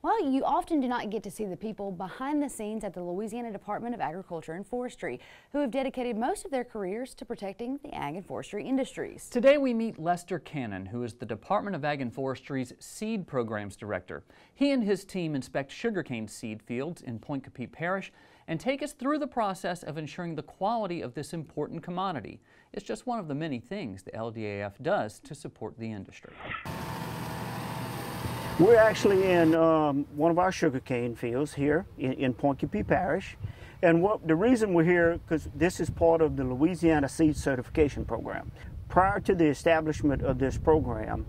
Well, you often do not get to see the people behind the scenes at the Louisiana Department of Agriculture and Forestry, who have dedicated most of their careers to protecting the ag and forestry industries. Today we meet Lester Cannon, who is the Department of Ag and Forestry's Seed Programs Director. He and his team inspect sugarcane seed fields in Pointe Coupee Parish and take us through the process of ensuring the quality of this important commodity. It's just one of the many things the LDAF does to support the industry. We're actually in one of our sugarcane fields here in Pointe Coupee Parish, and the reason we're here, because this is part of the Louisiana Seed Certification Program. Prior to the establishment of this program,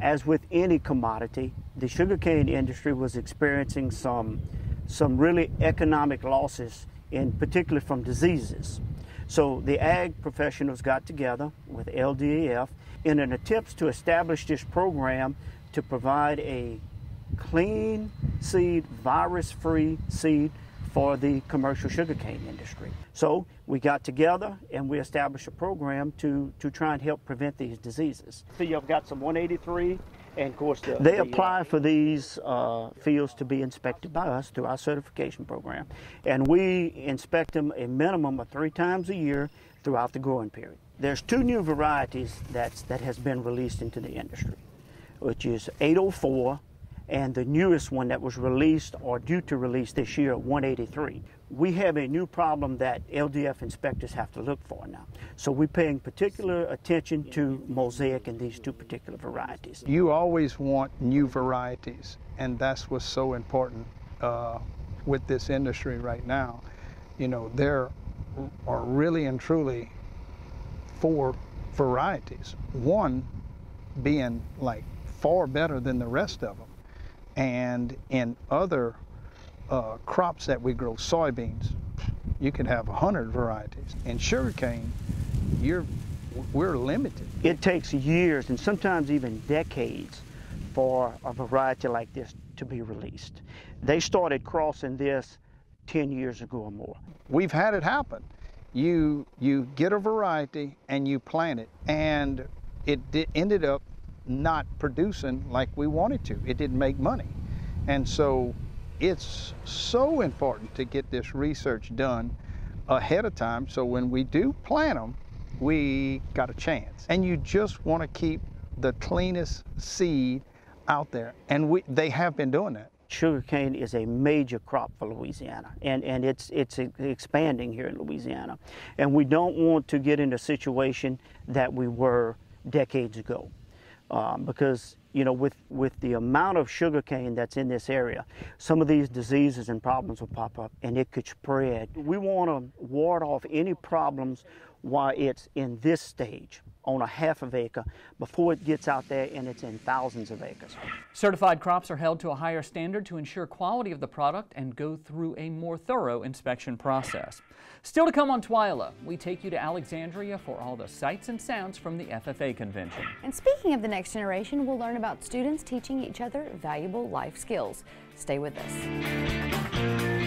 as with any commodity, the sugarcane industry was experiencing some really economic losses, and particularly from diseases. So the ag professionals got together with LDAF in an attempt to establish this program to provide a clean seed, virus-free seed for the commercial sugarcane industry. So we got together and we established a program to try and help prevent these diseases. So you've got some 183, and of course they apply for these fields to be inspected by us through our certification program. And we inspect them a minimum of 3 times a year throughout the growing period. There's 2 new varieties that has been released into the industry, which is 804, and the newest one that was released or due to release this year, 183. We have a new problem that LDF inspectors have to look for now. So we're paying particular attention to mosaic and these 2 particular varieties. You always want new varieties, and that's what's so important with this industry right now. You know, there are really and truly 4 varieties, one being like far better than the rest of them. And in other crops that we grow, soybeans, you could have 100 varieties. In sugarcane, we're limited. It takes years and sometimes even decades for a variety like this to be released. They started crossing this 10 years ago or more. We've had it happen. You get a variety and you plant it, and it ended up not producing like we wanted to. It didn't make money. And so it's so important to get this research done ahead of time, so when we do plant them, we got a chance. And you just want to keep the cleanest seed out there, and they have been doing that. Sugarcane is a major crop for Louisiana, and it's expanding here in Louisiana. And we don't want to get into a situation that we were decades ago. Because, you know, with the amount of sugarcane that's in this area, some of these diseases and problems will pop up and it could spread. We want to ward off any problems while it's in this stage on a ½ acre before it gets out there and it's in thousands of acres. Certified crops are held to a higher standard to ensure quality of the product and go through a more thorough inspection process. Still to come on Twyla, we take you to Alexandria for all the sights and sounds from the FFA convention. And speaking of the next generation, we'll learn about students teaching each other valuable life skills. Stay with us.